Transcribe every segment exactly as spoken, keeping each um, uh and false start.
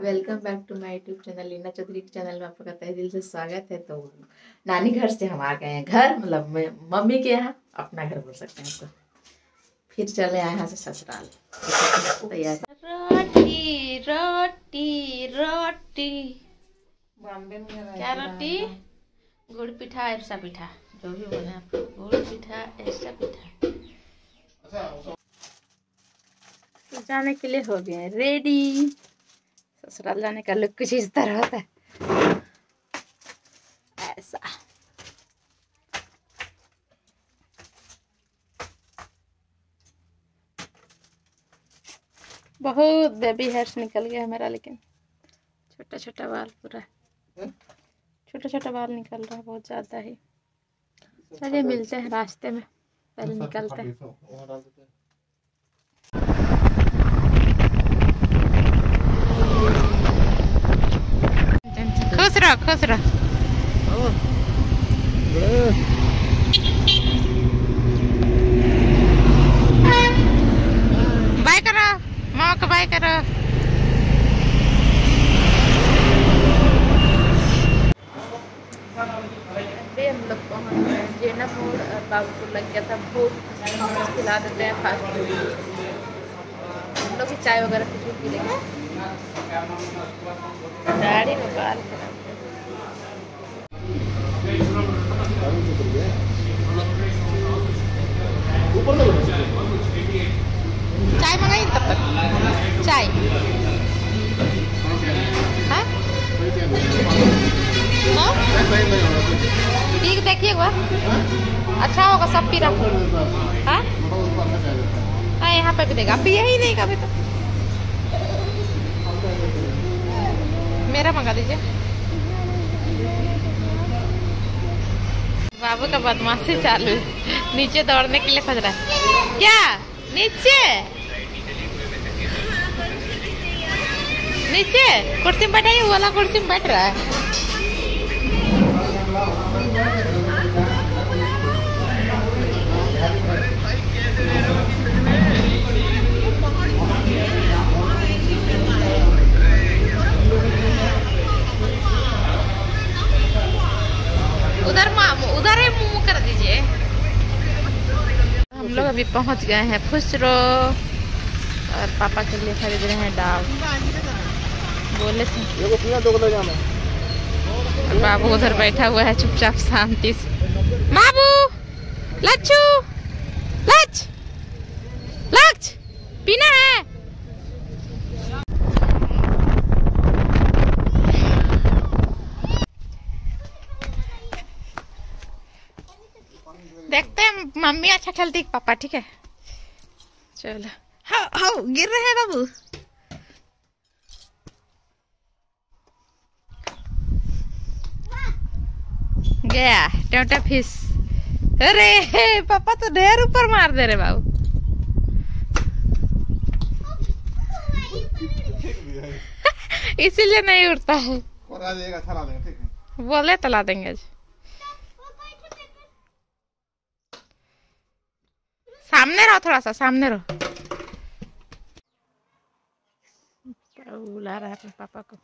Welcome back to my YouTube channel Leena Chaudhary के channel में आपका तहे दिल से स्वागत है। तो नानी घर से हम आ गए हैं, घर मतलब मम्मी के यहाँ, अपना घर बोल सकते हैं उसको। फिर चले आए यहाँ से ससुराल। रोटी रोटी रोटी क्या रोटी, गुड़ पिठा ऐसा पिठा जो भी बोले आपको, गुड़ पिठा ऐसा पिठा। तो जाने के लिए हो गया रेडी। ससुराल जाने का लुक कुछ इस तरह होता है, ऐसा बहुत बेबी हेयर्स निकल गया मेरा, लेकिन छोटा छोटा बाल पूरा छोटा छोटा बाल निकल रहा है बहुत ज्यादा ही। चलिए मिलते हैं रास्ते में, पहले निकलते हैं। खुश रहो खुश रहो। बाय करो माँ को, बाय करो। हम लोग पहुँच गए जेना मोड़, बाबूपुर लग गया था भूख। खिला देते हैं फास्ट फूड, हम लोग चाय वगैरह कुछ भी पी लेंगे। गाड़ी में बाल चाय मंगाई, तब तक चाय ठीक देखिए अच्छा होगा सब पी रहा। हाँ यहाँ पे भी देगा, पिया ही नहीं कभी। तो मेरा मंगा दीजिए। बाबू का बदमाशी चालू, नीचे दौड़ने के लिए खोज रहा है क्या? नीचे नीचे कुर्सी में बैठाइए, वाला कुर्सी में बैठ रहा है। उधर उधर ही मुँह कर दीजिए। हम लोग अभी पहुंच गए हैं खुसरो, और पापा के लिए खरीद रहे हैं दाल। बोले थे बाबू उधर बैठा हुआ है चुपचाप शांति से। बाबू लच्छू लच लच पीना है। देखते हैं मम्मी अच्छा खेलती पापा, ठीक है चलो। हाँ हाँ गिर रहे हैं बाबू। गया टोटा फिश, अरे पापा तो ढेर ऊपर मार दे रहे बाबू। इसीलिए नहीं उड़ता है, बोले तो ला देंगे। सामने रहो, थोड़ा सा सामने रहो। बुला रहा है अपने पापा को।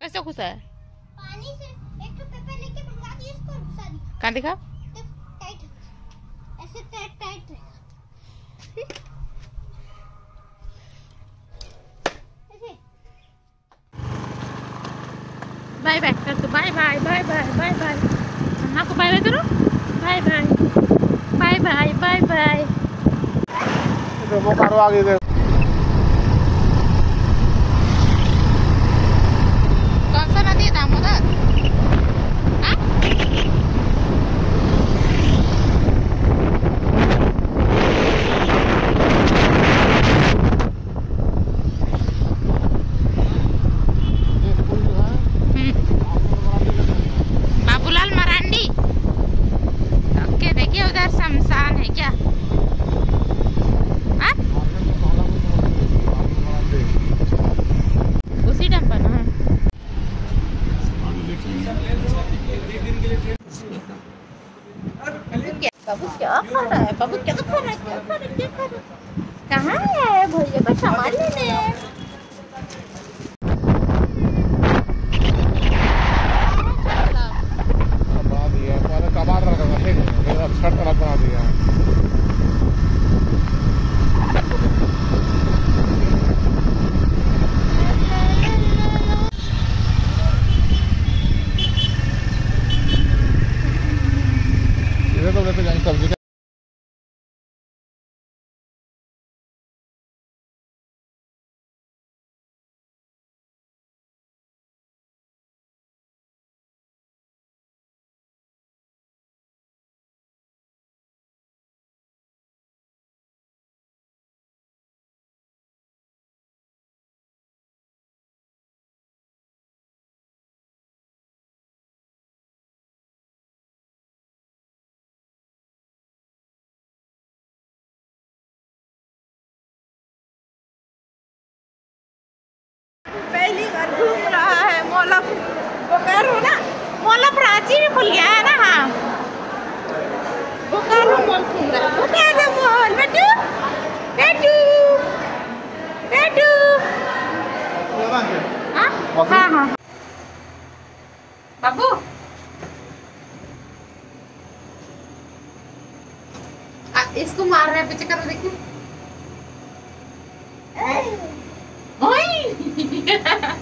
कैसे घुसा है पानी से? एक तो पेपर लेके भगा दिया इसको, घुसा दी। कहाँ दिखा? तो टाइट ऐसे टाइट टाइट ऐसे। बाय बाय कर दो, bye bye bye bye bye bye. मम्मा को बाय बाय करो, bye bye bye bye bye bye. वो कारो आगे दे। शमशान है क्या? हाँ? खा रहा है बाबू, क्या खा रहा है, क्या खा रहा है, क्या खा रहा है, कहाँ है भैया को सामान लेने। सब्जी पहली बार घूम रहा है मौला, बोकारो ना, मौला प्राची भी खुल गया है ना। हाँ बोकारो मॉल घूम रहा है, बोकारो मॉल। बेटू बेटू बेटू हाँ हाँ हाँ बाबू इसको मार रहे हैं, पीछे करो देखिए। Ha ha ha।